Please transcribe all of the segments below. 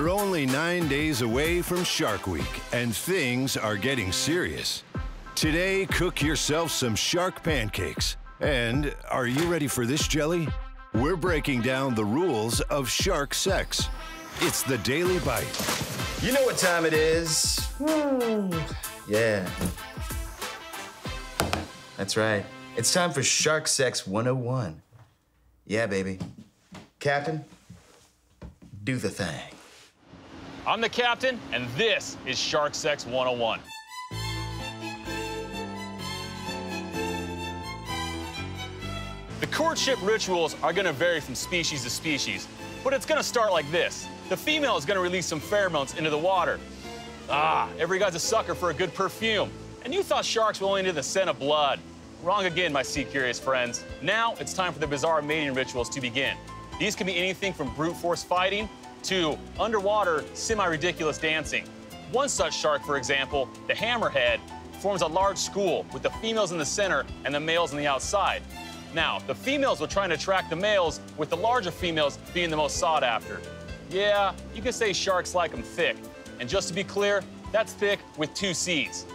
We're only 9 days away from Shark Week, and things are getting serious. Today, cook yourself some shark pancakes. And are you ready for this, Jelly? We're breaking down the rules of shark sex. It's the Daily Bite. You know what time it is. Woo. Yeah. That's right. It's time for Shark Sex 101. Yeah, baby. Captain, do the thing. I'm the captain, and this is Shark Sex 101. The courtship rituals are gonna vary from species to species, but it's gonna start like this. The female is gonna release some pheromones into the water. Every guy's a sucker for a good perfume. And you thought sharks were only into the scent of blood. Wrong again, my sea curious friends. Now it's time for the bizarre mating rituals to begin. These can be anything from brute force fighting to underwater semi-ridiculous dancing. One such shark, for example, the hammerhead, forms a large school with the females in the center and the males on the outside. Now, the females will try and attract the males, with the larger females being the most sought after. Yeah, you can say sharks like them thick. And just to be clear, that's thick with two C's.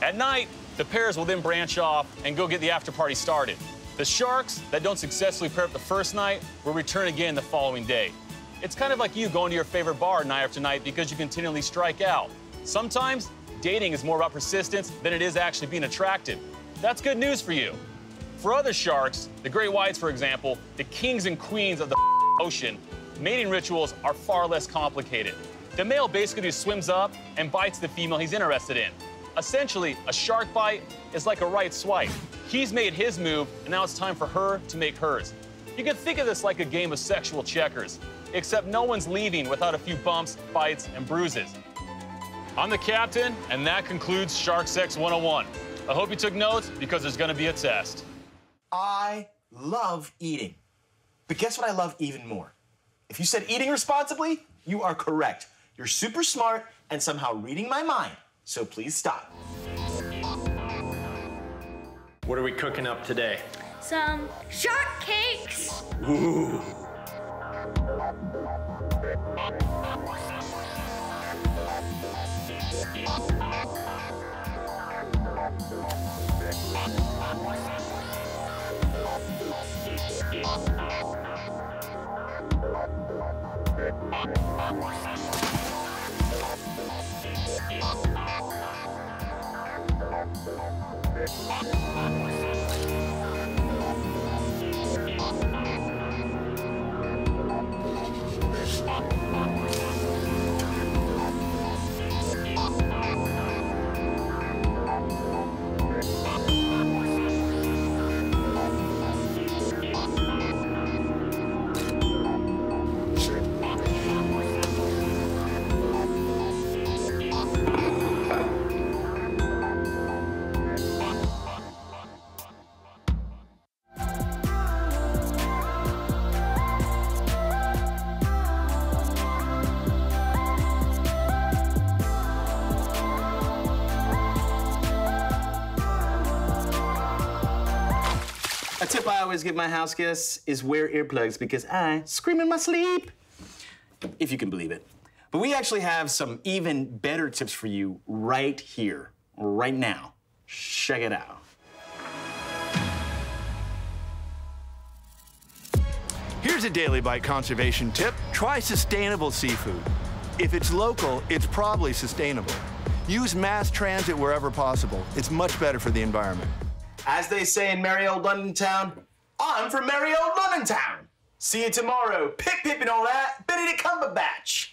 At night, the pairs will then branch off and go get the after party started. The sharks that don't successfully pair up the first night will return again the following day. It's kind of like you going to your favorite bar night after night because you continually strike out. Sometimes dating is more about persistence than it is actually being attracted. That's good news for you. For other sharks, the great whites, for example, the kings and queens of the ocean, mating rituals are far less complicated. The male basically just swims up and bites the female he's interested in. Essentially, a shark bite is like a right swipe. He's made his move, and now it's time for her to make hers. You can think of this like a game of sexual checkers, except no one's leaving without a few bumps, bites, and bruises. I'm the captain, and that concludes Shark Sex 101. I hope you took notes, because there's gonna be a test. I love eating, but guess what I love even more? If you said eating responsibly, you are correct. You're super smart and somehow reading my mind. So please stop. What are we cooking up today? Some shark cakes. Ooh. A tip I always give my house guests is wear earplugs because I scream in my sleep, if you can believe it. But we actually have some even better tips for you right here, right now. Check it out. Here's a Daily Bite conservation tip. Try sustainable seafood. If it's local, it's probably sustainable. Use mass transit wherever possible. It's much better for the environment. As they say in merry old London town, I'm from merry old London town. See you tomorrow. Pip, pip, and all that. Benedict Cumberbatch.